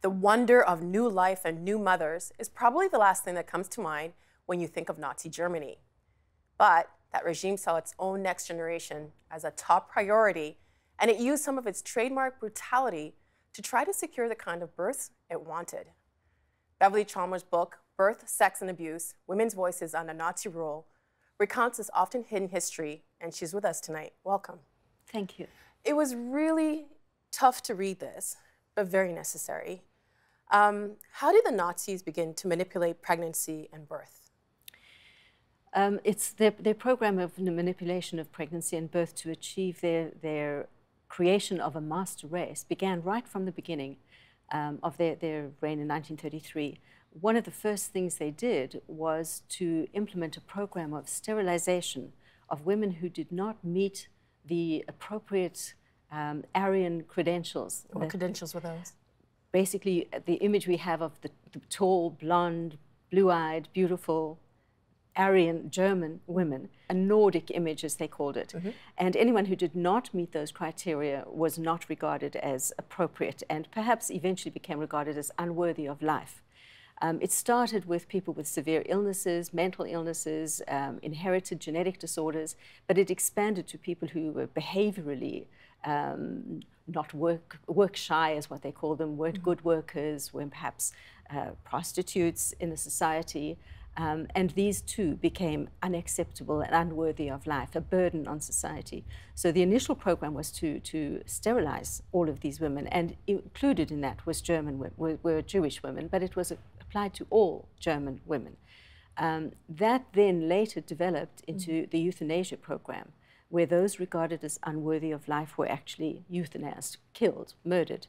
The wonder of new life and new mothers is probably the last thing that comes to mind when you think of Nazi Germany. But that regime saw its own next generation as a top priority, and it used some of its trademark brutality to try to secure the kind of births it wanted. Beverly Chalmers' book, Birth, Sex and Abuse, Women's Voices Under Nazi Rule, recounts this often hidden history, and she's with us tonight. Welcome. Thank you. It was really tough to read this, but very necessary. How did the Nazis begin to manipulate pregnancy and birth? It's their program of manipulation of pregnancy and birth to achieve their creation of a master race began right from the beginning of their reign in 1933. One of the first things they did was to implement a program of sterilization of women who did not meet the appropriate Aryan credentials. What credentials were those? Basically, the image we have of the tall, blonde, blue-eyed, beautiful, Aryan German women, a Nordic image, as they called it. Mm-hmm. And anyone who did not meet those criteria was not regarded as appropriate and perhaps eventually became regarded as unworthy of life. It started with people with severe illnesses, mental illnesses, inherited genetic disorders, but it expanded to people who were behaviorally not work shy, is what they call them, weren't mm-hmm. good workers, were perhaps prostitutes in the society. And these too became unacceptable and unworthy of life, a burden on society. So the initial program was to sterilize all of these women, and included in that was German women, were Jewish women, but it was applied to all German women. That then later developed into mm-hmm. the euthanasia program, where those regarded as unworthy of life were actually euthanized, killed, murdered.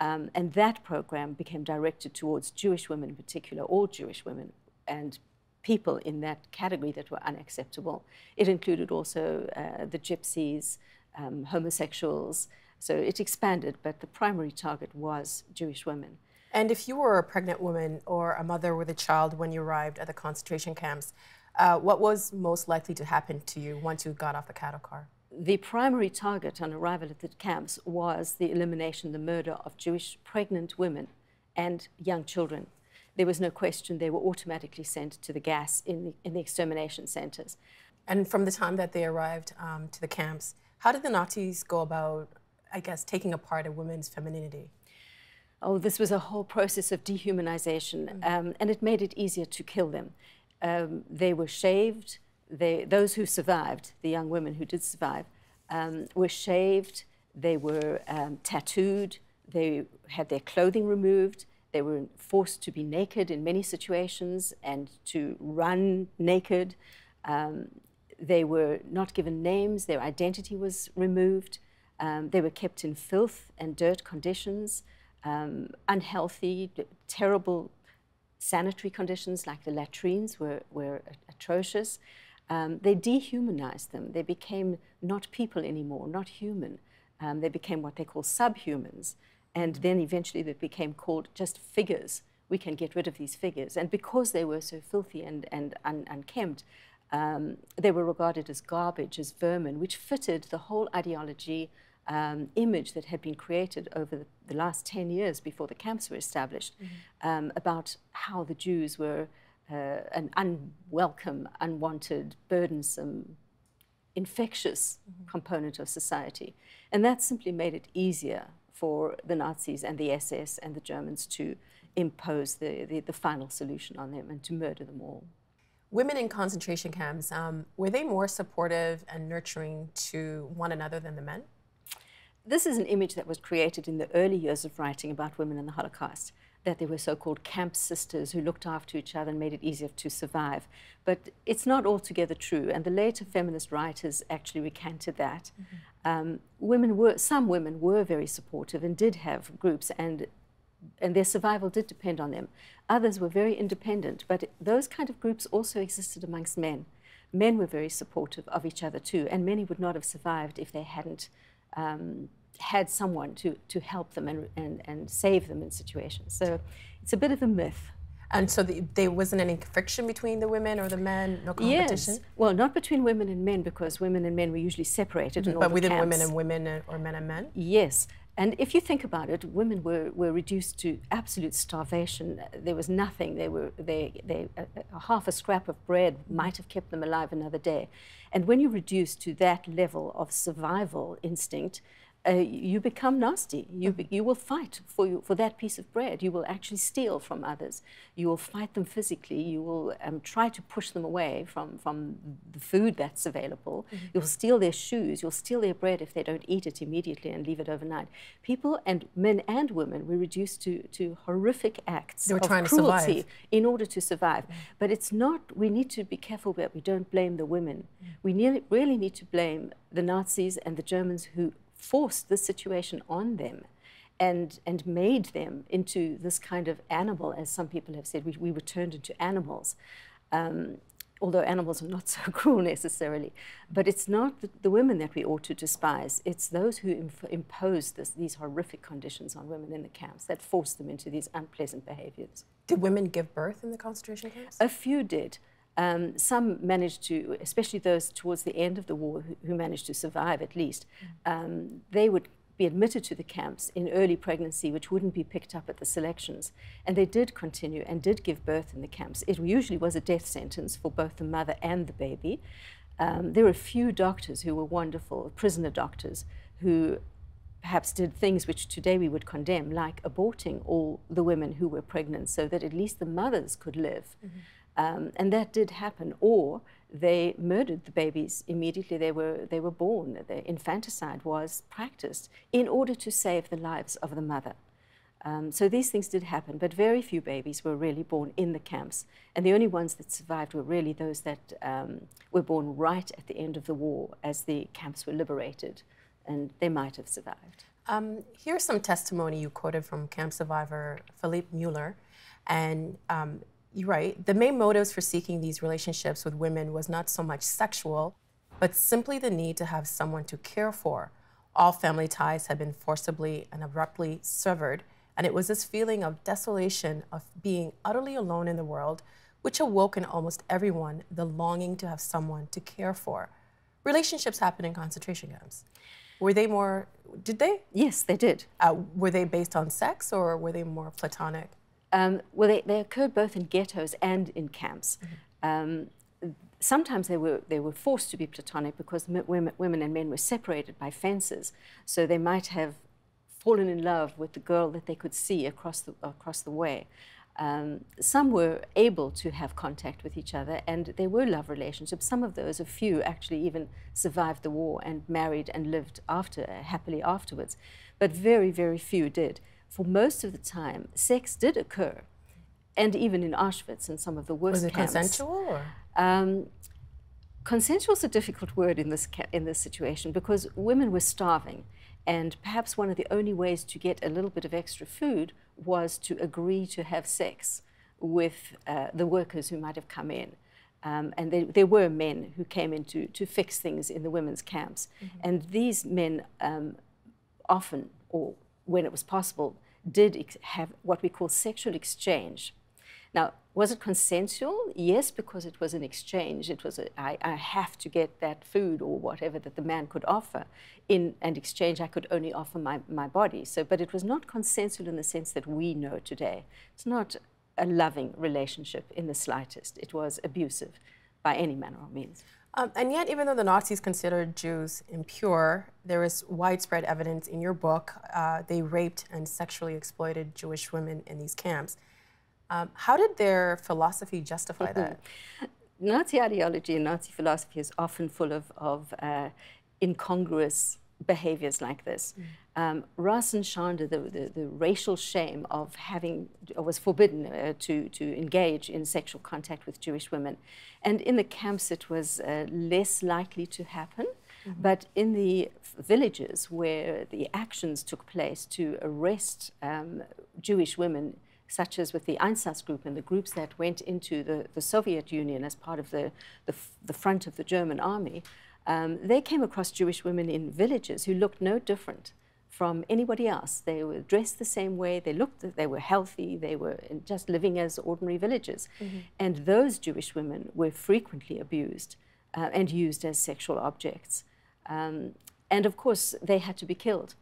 And that program became directed towards Jewish women in particular, all Jewish women, and people in that category that were unacceptable. It included also the gypsies, homosexuals. So it expanded, but the primary target was Jewish women. And if you were a pregnant woman or a mother with a child when you arrived at the concentration camps, what was most likely to happen to you once you got off the cattle car? The primary target on arrival at the camps was the elimination, the murder of Jewish pregnant women and young children. There was no question, they were automatically sent to the gas in the extermination centers. And from the time that they arrived to the camps, how did the Nazis go about, I guess, taking apart a woman's femininity? Oh, this was a whole process of dehumanization, mm-hmm. And it made it easier to kill them. They were shaved. Those who survived, the young women who did survive, were shaved, they were tattooed, they had their clothing removed. They were forced to be naked in many situations and to run naked. They were not given names. Their identity was removed. They were kept in filth and dirt conditions, unhealthy, terrible sanitary conditions like the latrines were atrocious. They dehumanized them. They became not people anymore, not human. They became what they call subhumans. And then eventually they became called just figures. We can get rid of these figures. And because they were so filthy and unkempt, they were regarded as garbage, as vermin, which fitted the whole ideology image that had been created over the last 10 years before the camps were established, mm-hmm. About how the Jews were an unwelcome, unwanted, burdensome, infectious mm-hmm. component of society. And that simply made it easier for the Nazis and the SS and the Germans to impose the final solution on them and to murder them all. Women in concentration camps, were they more supportive and nurturing to one another than the men? This is an image that was created in the early years of writing about women in the Holocaust, that they were so-called camp sisters who looked after each other and made it easier to survive. But it's not altogether true, and the later feminist writers actually recanted that. Mm-hmm. Some women were very supportive and did have groups, and their survival did depend on them. Others were very independent, but those kind of groups also existed amongst men. Men were very supportive of each other too, and many would not have survived if they hadn't had someone to help them and save them in situations. So it's a bit of a myth. And so there wasn't any friction between the women or the men, no competition? Yes. Well, not between women and men, because women and men were usually separated in all the camps. But within women and women, or men and men? Yes. And if you think about it, women were reduced to absolute starvation. There was nothing. Half a scrap of bread might have kept them alive another day. And when you're reduced to that level of survival instinct, you become nasty. You will fight for that piece of bread. You will actually steal from others. You will fight them physically. You will try to push them away from the food that's available. Mm-hmm. You'll steal their shoes. You'll steal their bread if they don't eat it immediately and leave it overnight. People, and men and women, were reduced to horrific acts of cruelty in order to survive. Mm-hmm. But it's not, we need to be careful that we don't blame the women. Mm-hmm. We really need to blame the Nazis and the Germans who forced this situation on them and made them into this kind of animal, as some people have said, we were turned into animals. Although animals are not so cruel necessarily. But it's not the women that we ought to despise. It's those who imposed these horrific conditions on women in the camps that forced them into these unpleasant behaviors. Did women give birth in the concentration camps? A few did. Some managed to, especially those towards the end of the war who managed to survive at least, they would be admitted to the camps in early pregnancy, which wouldn't be picked up at the selections. And they did continue and did give birth in the camps. It usually was a death sentence for both the mother and the baby. There were a few doctors who were wonderful, prisoner doctors, who perhaps did things which today we would condemn, like aborting all the women who were pregnant so that at least the mothers could live. Mm-hmm. And that did happen, or they murdered the babies immediately they were born. The infanticide was practiced in order to save the lives of the mother. So these things did happen, but very few babies were really born in the camps. And the only ones that survived were really those that were born right at the end of the war as the camps were liberated, and they might have survived. Here's some testimony you quoted from camp survivor Philippe Mueller, and you're right. The main motives for seeking these relationships with women was not so much sexual, but simply the need to have someone to care for. All family ties had been forcibly and abruptly severed, and it was this feeling of desolation, of being utterly alone in the world, which awoke in almost everyone the longing to have someone to care for. Relationships happen in concentration camps. Were they more, did they? Yes, they did. Were they based on sex, or were they more platonic? Well, they occurred both in ghettos and in camps. Mm-hmm. Sometimes they were forced to be platonic because women and men were separated by fences. So they might have fallen in love with the girl that they could see across the way. Some were able to have contact with each other, and there were love relationships. Some of those, a few actually even survived the war and married and lived happily afterwards. But very, very few did. For most of the time, sex did occur, and even in Auschwitz and some of the worst camps. Was it consensual? Or? Consensual is a difficult word in this situation because women were starving, and perhaps one of the only ways to get a little bit of extra food was to agree to have sex with the workers who might have come in. And there were men who came in to fix things in the women's camps, mm-hmm. and these men often, or when it was possible, did have what we call sexual exchange. Now, was it consensual? Yes, because it was an exchange. It was I have to get that food or whatever that the man could offer. In an exchange, I could only offer my body. So, but it was not consensual in the sense that we know today. It's not a loving relationship in the slightest. It was abusive by any manner or means. And yet, even though the Nazis considered Jews impure, there is widespread evidence in your book they raped and sexually exploited Jewish women in these camps. How did their philosophy justify that? Nazi ideology and Nazi philosophy is often full of incongruous behaviors like this. Rassenkunde, the racial shame of having, was forbidden to engage in sexual contact with Jewish women. And in the camps, it was less likely to happen. Mm-hmm. But in the villages where the actions took place to arrest Jewish women, such as with the Einsatzgruppen and the groups that went into the Soviet Union as part of the front of the German army, they came across Jewish women in villages who looked no different from anybody else. They were dressed the same way, they were healthy, they were just living as ordinary villagers. Mm-hmm. And those Jewish women were frequently abused and used as sexual objects. And of course, they had to be killed.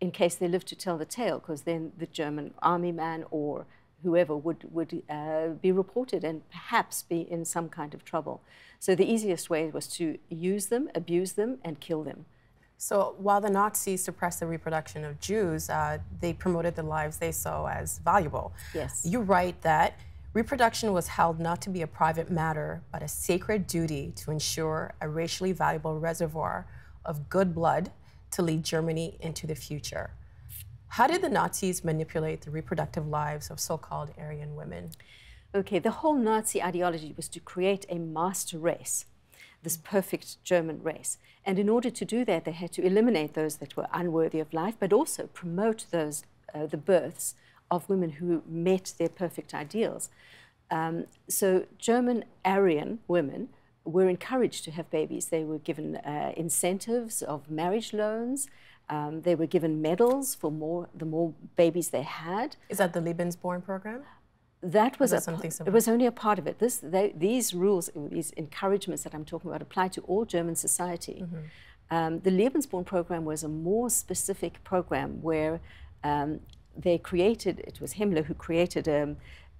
in case they live to tell the tale, because then the German army man or whoever would be reported and perhaps be in some kind of trouble. So the easiest way was to use them, abuse them, and kill them. So while the Nazis suppressed the reproduction of Jews, they promoted the lives they saw as valuable. Yes. You write that reproduction was held not to be a private matter, but a sacred duty to ensure a racially valuable reservoir of good blood to lead Germany into the future. How did the Nazis manipulate the reproductive lives of so-called Aryan women? Okay, the whole Nazi ideology was to create a master race, this perfect German race. And in order to do that, they had to eliminate those that were unworthy of life, but also promote those, the births of women who met their perfect ideals. So German Aryan women were encouraged to have babies. They were given incentives of marriage loans. They were given medals for the more babies they had. Is that the Lebensborn program? That was something similar. It was only a part of it. These rules, these encouragements that I'm talking about, apply to all German society. Mm-hmm. The Lebensborn program was a more specific program where they created. It was Himmler who created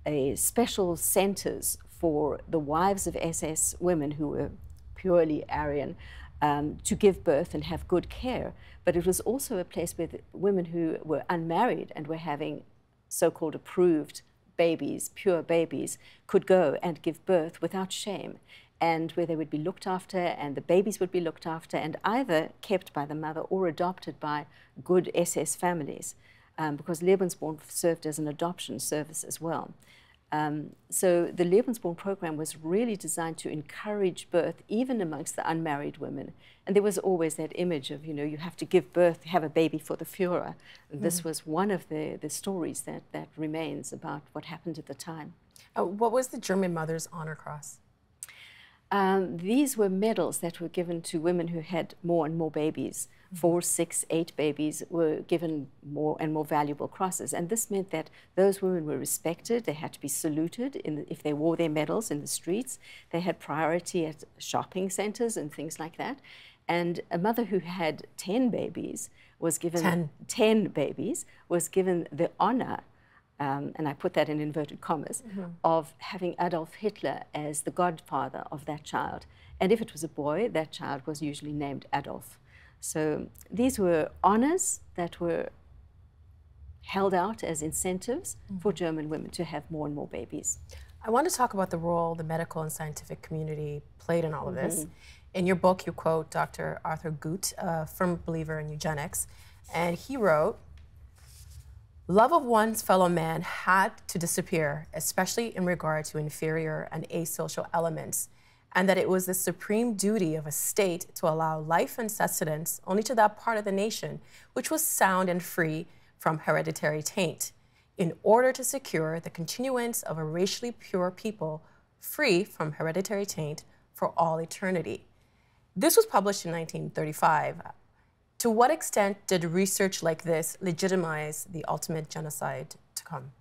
a special centers for the wives of SS women who were purely Aryan. To give birth and have good care, but it was also a place where women who were unmarried and were having so-called approved babies, pure babies, could go and give birth without shame, and where they would be looked after and the babies would be looked after and either kept by the mother or adopted by good SS families, because Lebensborn served as an adoption service as well. So the Lebensborn program was really designed to encourage birth, even amongst the unmarried women. And there was always that image of, you know, you have to give birth, have a baby for the Führer. Mm. This was one of the stories that remains about what happened at the time. What was the German mother's honor cross? These were medals that were given to women who had more and more babies. 4, 6, 8 babies were given more and more valuable crosses. And this meant that those women were respected. They had to be saluted if they wore their medals in the streets. They had priority at shopping centers and things like that. And a mother who had 10 babies was given... 10 babies was given the honor, and I put that in inverted commas, mm-hmm. of having Adolf Hitler as the godfather of that child. And if it was a boy, that child was usually named Adolf. So these were honors that were held out as incentives mm-hmm. for German women to have more and more babies. I want to talk about the role the medical and scientific community played in all of this. Mm-hmm. In your book, you quote Dr. Arthur Gut, a firm believer in eugenics, and he wrote, "Love of one's fellow man had to disappear, especially in regard to inferior and asocial elements, and that it was the supreme duty of a state to allow life and sustenance only to that part of the nation which was sound and free from hereditary taint, in order to secure the continuance of a racially pure people free from hereditary taint for all eternity." This was published in 1935. To what extent did research like this legitimize the ultimate genocide to come?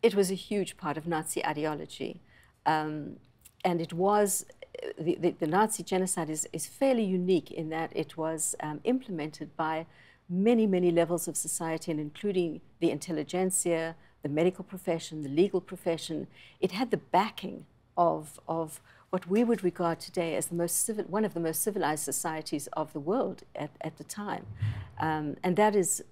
It was a huge part of Nazi ideology. And it was, the Nazi genocide is fairly unique in that it was implemented by many, many levels of society, and including the intelligentsia, the medical profession, the legal profession. It had the backing of what we would regard today as the most one of the most civilized societies of the world at the time. And that is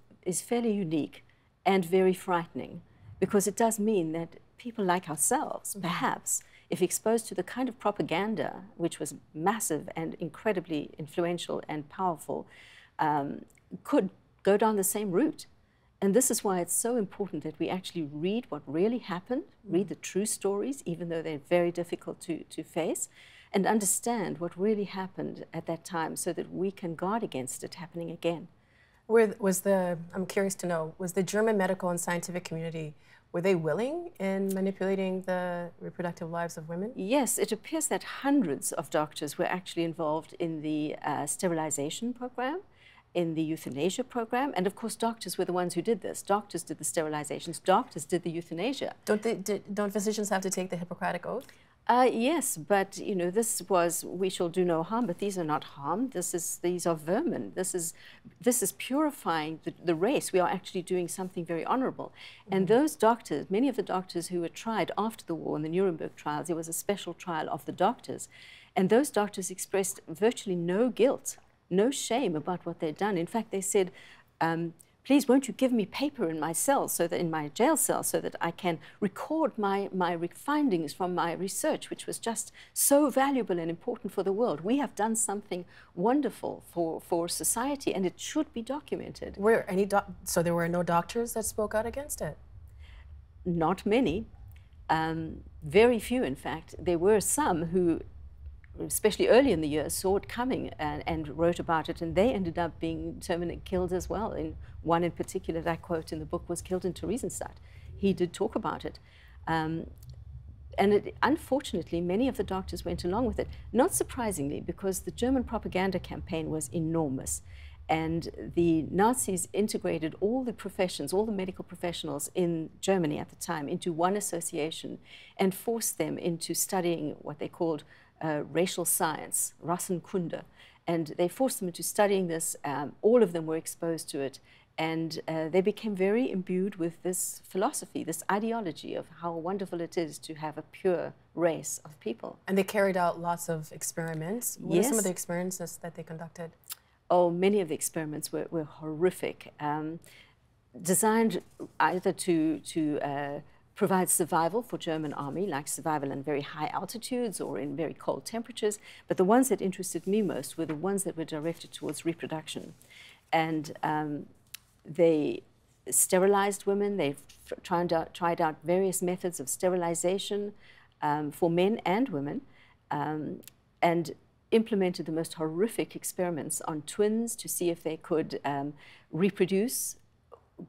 fairly unique and very frightening, because it does mean that people like ourselves, perhaps, if exposed to the kind of propaganda, which was massive and incredibly influential and powerful, could go down the same route. And this is why it's so important that we actually read what really happened, read the true stories, even though they're very difficult to face, and understand what really happened at that time so that we can guard against it happening again. I'm curious to know, was the German medical and scientific community, were they willing in manipulating the reproductive lives of women? Yes, it appears that hundreds of doctors were actually involved in the sterilization program, in the euthanasia program, and of course doctors were the ones who did this. Doctors did the sterilizations, doctors did the euthanasia. Don't physicians have to take the Hippocratic Oath? Yes, but you know, this was, we shall do no harm, but these are not harm. These are vermin. This is purifying the race. We are actually doing something very honorable. Mm-hmm. And those doctors, many of the doctors who were tried after the war in the Nuremberg trials, there was a special trial of the doctors. And those doctors expressed virtually no guilt, no shame about what they'd done. In fact, they said, please, won't you give me paper in my cell, so that in my jail cell, so that I can record my findings from my research, which was just so valuable and important for the world. We have done something wonderful for society, and it should be documented. So there were no doctors that spoke out against it? Not many, very few, in fact. There were some who, especially early in the year, saw it coming and wrote about it, and they ended up being terminated, killed as well. In one in particular that I quote in the book was killed in Theresienstadt. He did talk about it. Unfortunately, many of the doctors went along with it, not surprisingly, because the German propaganda campaign was enormous. And the Nazis integrated all the professions, all the medical professionals in Germany at the time, into one association and forced them into studying what they called racial science, Rassenkunde, and they forced them into studying this. All of them were exposed to it, and they became very imbued with this philosophy, this ideology of how wonderful it is to have a pure race of people. And they carried out lots of experiments. What are some of the experiences that they conducted? Oh, many of the experiments were horrific, designed either to provide survival for German army, like survival in very high altitudes or in very cold temperatures. But the ones that interested me most were the ones that were directed towards reproduction. And they sterilized women. They tried out various methods of sterilization for men and women, and implemented the most horrific experiments on twins to see if they could reproduce.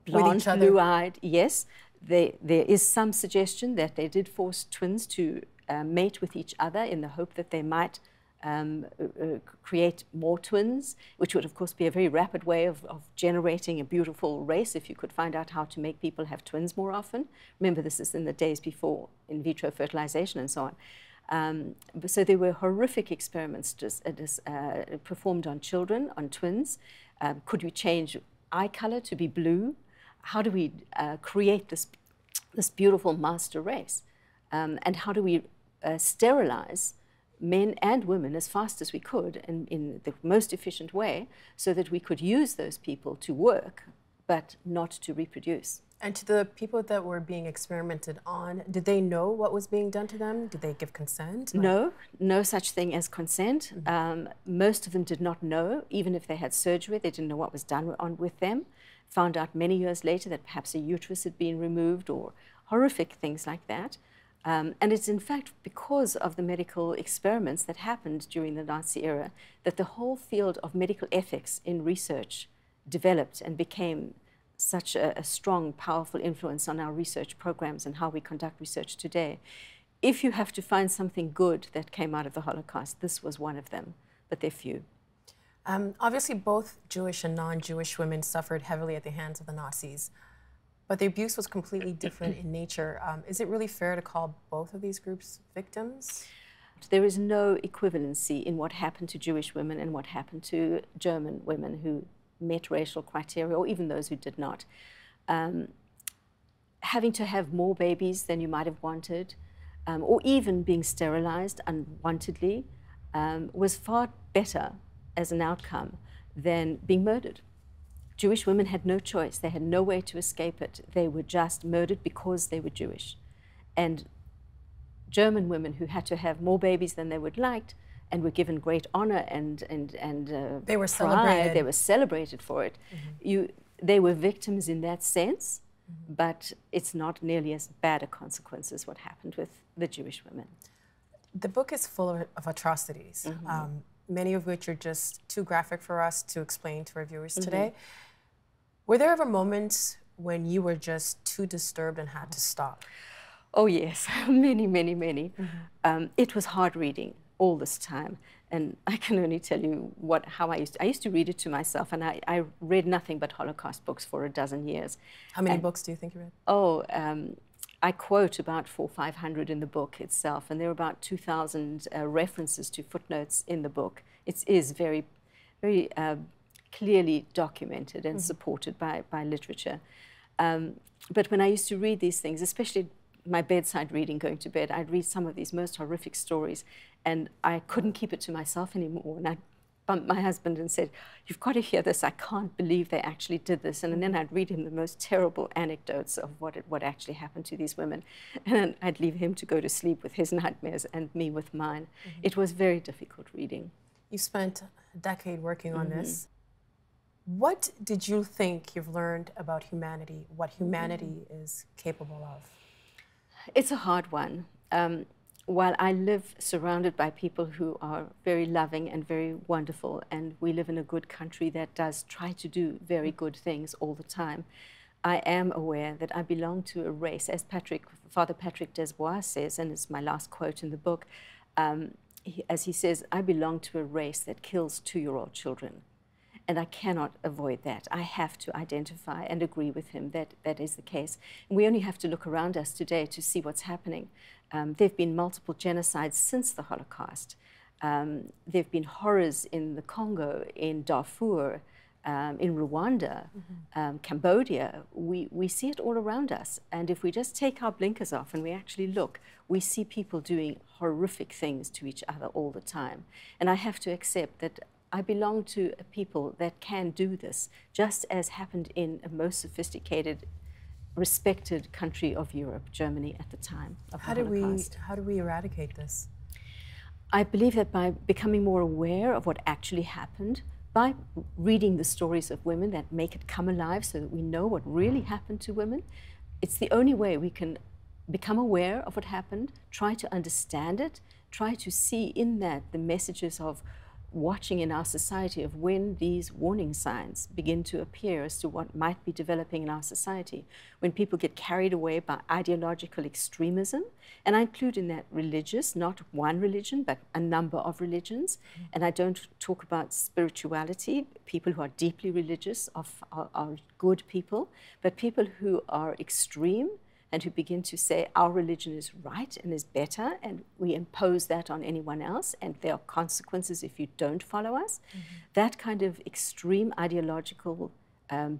Blonde, blue-eyed, yes. There is some suggestion that they did force twins to mate with each other in the hope that they might create more twins, which would, of course, be a very rapid way of generating a beautiful race if you could find out how to make people have twins more often. Remember, this is in the days before in vitro fertilization and so on. So there were horrific experiments performed on children, on twins. Could we change eye color to be blue? How do we create this beautiful master race? And how do we sterilize men and women as fast as we could and in the most efficient way so that we could use those people to work but not to reproduce? And to the people that were being experimented on, did they know what was being done to them? Did they give consent? No such thing as consent. Mm-hmm. Most of them did not know. Even if they had surgery, they didn't know what was done with them. Found out many years later that perhaps a uterus had been removed or horrific things like that. And it's in fact because of the medical experiments that happened during the Nazi era that the whole field of medical ethics in research developed and became such a strong, powerful influence on our research programs and how we conduct research today. If you have to find something good that came out of the Holocaust, this was one of them, but they're few. Obviously, both Jewish and non-Jewish women suffered heavily at the hands of the Nazis, but the abuse was completely different in nature. Is it really fair to call both of these groups victims? There is no equivalency in what happened to Jewish women and what happened to German women who met racial criteria, or even those who did not. Having to have more babies than you might have wanted, or even being sterilized unwantedly, was far better as an outcome than being murdered. Jewish women had no choice. They had no way to escape it. They were just murdered because they were Jewish. And German women who had to have more babies than they would like and were given great honor and they were pride. Celebrated. They were celebrated for it. Mm-hmm. They were victims in that sense, mm-hmm. but it's not nearly as bad a consequence as what happened with the Jewish women. The book is full of atrocities, mm-hmm. Many of which are just too graphic for us to explain to our viewers mm-hmm. today. Were there ever moments when you were just too disturbed and had to stop? Oh yes, many, many, many. Mm-hmm. It was hard reading all this time, and I can only tell you how I used to read it to myself, and I read nothing but Holocaust books for 12 years. How many books do you think you read? Oh, I quote about 400 or 500 in the book itself, and there are about 2,000 references to footnotes in the book. It is very, very clearly documented and supported by literature. But when I used to read these things, especially my bedside reading, going to bed, I'd read some of these most horrific stories, and I couldn't keep it to myself anymore. And I bumped my husband and said, "You've got to hear this. I can't believe they actually did this." And then I'd read him the most terrible anecdotes of what actually happened to these women. And then I'd leave him to go to sleep with his nightmares and me with mine. It was very difficult reading. You spent a decade working on this. What did you think you've learned about humanity, what humanity is capable of? It's a hard one. While I live surrounded by people who are very loving and very wonderful, and we live in a good country that does try to do very good things all the time, I am aware that I belong to a race. As Father Patrick Desbois says, and it's my last quote in the book, as he says, I belong to a race that kills 2-year-old children. And I cannot avoid that. I have to identify and agree with him that that is the case. And we only have to look around us today to see what's happening. There have been multiple genocides since the Holocaust. There have been horrors in the Congo, in Darfur, in Rwanda, Cambodia. We see it all around us. And if we just take our blinkers off and we actually look, we see people doing horrific things to each other all the time. And I have to accept that I belong to a people that can do this, just as happened in a most sophisticated, respected country of Europe, Germany at the time of the Holocaust. How do we eradicate this? I believe that by becoming more aware of what actually happened, by reading the stories of women that make it come alive so that we know what really happened to women, it's the only way we can become aware of what happened, try to understand it, try to see in that the messages of watching in our society of when these warning signs begin to appear as to what might be developing in our society, when people get carried away by ideological extremism. And I include in that religious, not one religion, but a number of religions. And I don't talk about spirituality. People who are deeply religious are good people, but people who are extreme and who begin to say our religion is right and is better, and we impose that on anyone else, and there are consequences if you don't follow us. That kind of extreme ideological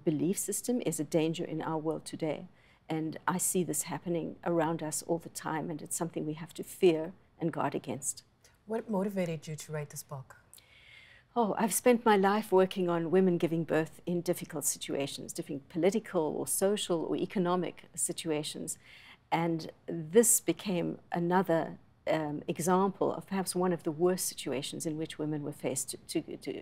belief system is a danger in our world today. And I see this happening around us all the time, and it's something we have to fear and guard against. What motivated you to write this book? Oh, I've spent my life working on women giving birth in difficult situations, different political or social or economic situations. And this became another example of perhaps one of the worst situations in which women were faced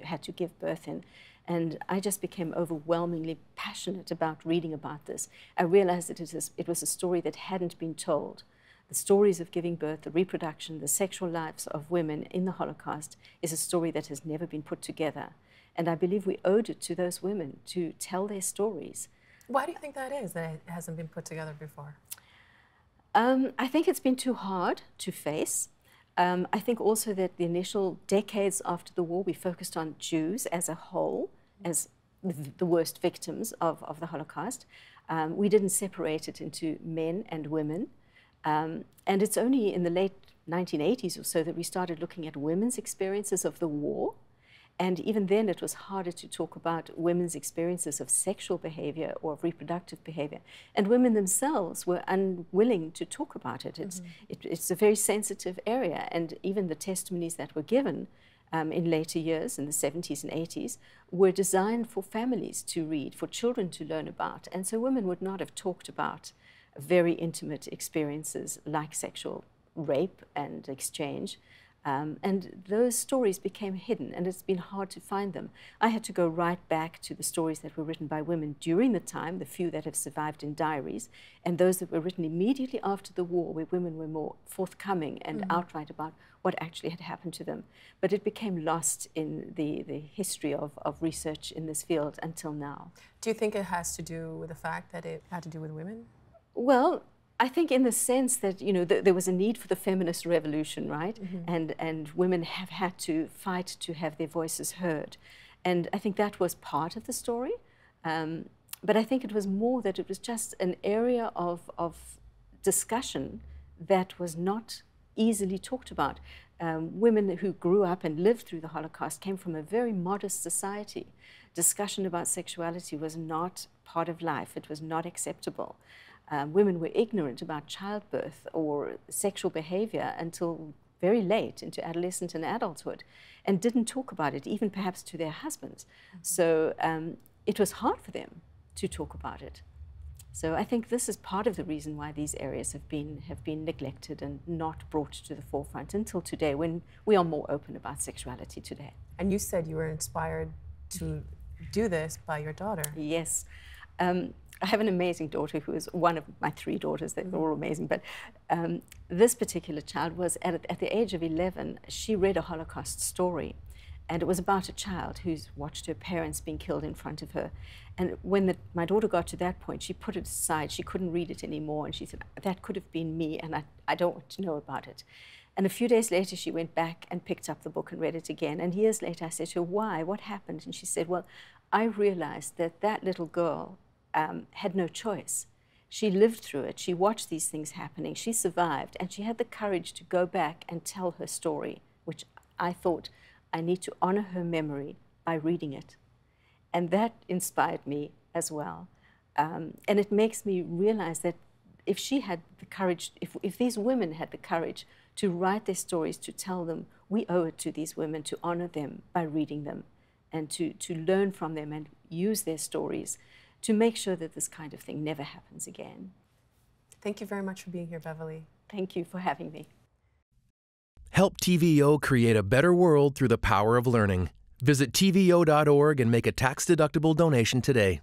had to give birth in. And I just became overwhelmingly passionate about reading about this. I realized that it was a story that hadn't been told. The stories of giving birth, the reproduction, the sexual lives of women in the Holocaust is a story that has never been put together. And I believe we owed it to those women to tell their stories. Why do you think that is, that it hasn't been put together before? I think it's been too hard to face. I think also that the initial decades after the war, we focused on Jews as a whole, as the worst victims of the Holocaust. We didn't separate it into men and women. And it's only in the late 1980s or so that we started looking at women's experiences of the war. And even then, it was harder to talk about women's experiences of sexual behavior or of reproductive behavior. And women themselves were unwilling to talk about it. It's a very sensitive area. And even the testimonies that were given in later years, in the 70s and 80s, were designed for families to read, for children to learn about. And so women would not have talked about very intimate experiences like sexual rape and exchange. And those stories became hidden, and it's been hard to find them. I had to go right back to the stories that were written by women during the time, the few that have survived in diaries, and those that were written immediately after the war, where women were more forthcoming and outright about what actually had happened to them. But it became lost in the history of research in this field until now. Do you think it has to do with the fact that it had to do with women? Well, I think in the sense that, you know, there was a need for the feminist revolution, right? And women have had to fight to have their voices heard. And I think that was part of the story. But I think it was more that it was just an area of discussion that was not easily talked about. Women who grew up and lived through the Holocaust came from a very modest society. Discussion about sexuality was not part of life. It was not acceptable. Women were ignorant about childbirth or sexual behavior until very late into adolescent and adulthood, and didn't talk about it, even perhaps to their husbands. Mm-hmm. So it was hard for them to talk about it. So I think this is part of the reason why these areas have been neglected and not brought to the forefront until today, when we are more open about sexuality today. And you said you were inspired to do this by your daughter. Yes. I have an amazing daughter who is one of my three daughters. They're all amazing. But this particular child was, at the age of 11, she read a Holocaust story. And it was about a child who's watched her parents being killed in front of her. And when my daughter got to that point, she put it aside. She couldn't read it anymore. And she said, that could have been me, and I don't want to know about it. And a few days later, she went back and picked up the book and read it again. And years later, I said to her, why? What happened? And she said, well, I realized that that little girl had no choice. She lived through it. She watched these things happening. She survived. And she had the courage to go back and tell her story, which I thought, I need to honor her memory by reading it. And that inspired me as well. And it makes me realize that if she had the courage, if these women had the courage to write their stories, to tell them, we owe it to these women to honor them by reading them and to learn from them and use their stories to make sure that this kind of thing never happens again. Thank you very much for being here, Beverly. Thank you for having me. Help TVO create a better world through the power of learning. Visit tvo.org and make a tax-deductible donation today.